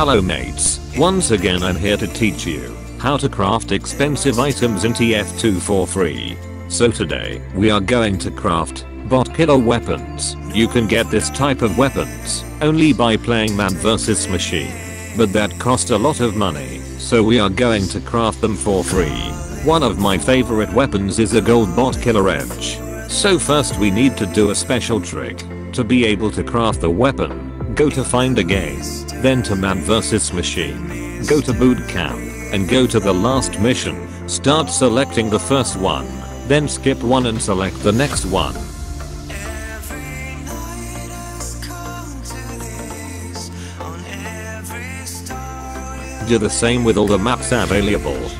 Hello mates, once again I'm here to teach you how to craft expensive items in TF2 for free. So today, we are going to craft bot killer weapons. You can get this type of weapons only by playing man vs machine. But that cost a lot of money, so we are going to craft them for free. One of my favorite weapons is a gold bot killer edge. So first we need to do a special trick. To be able to craft the weapon, go to find a game, then to man vs machine, go to boot camp, and go to the last mission. Start selecting the first one, then skip one and select the next one. Do the same with all the maps available.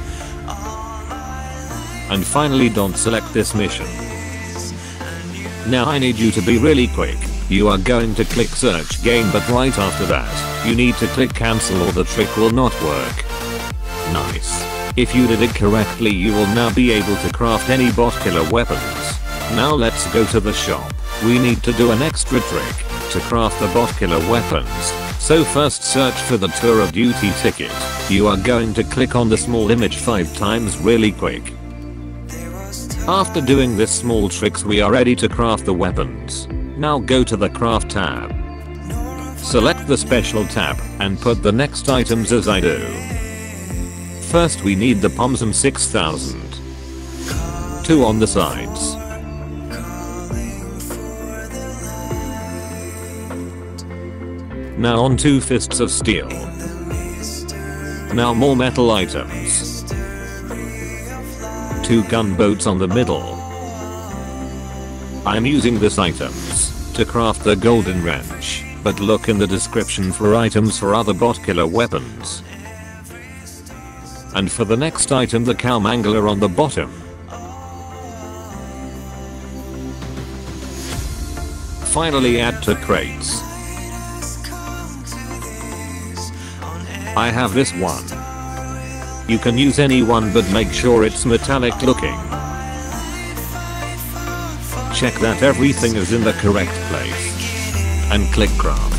And finally don't select this mission. Now I need you to be really quick. You are going to click search game, but right after that, you need to click cancel or the trick will not work. Nice. If you did it correctly, you will now be able to craft any bot killer weapons. Now let's go to the shop. We need to do an extra trick to craft the bot killer weapons. So first search for the Tour of Duty ticket. You are going to click on the small image 5 times really quick. After doing this small tricks, we are ready to craft the weapons. Now go to the craft tab. Select the special tab and put the next items as I do. First we need the Pomson 6000. 2 on the sides. Now on 2 fists of steel. Now more metal items. 2 gunboats on the middle. I'm using this items to craft the golden wrench, but look in the description for items for other bot killer weapons. And for the next item, the cow mangler on the bottom. Finally add 2 crates. I have this one. You can use any one, but make sure it's metallic looking. Check that everything is in the correct place. And click craft.